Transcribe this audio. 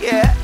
Yeah.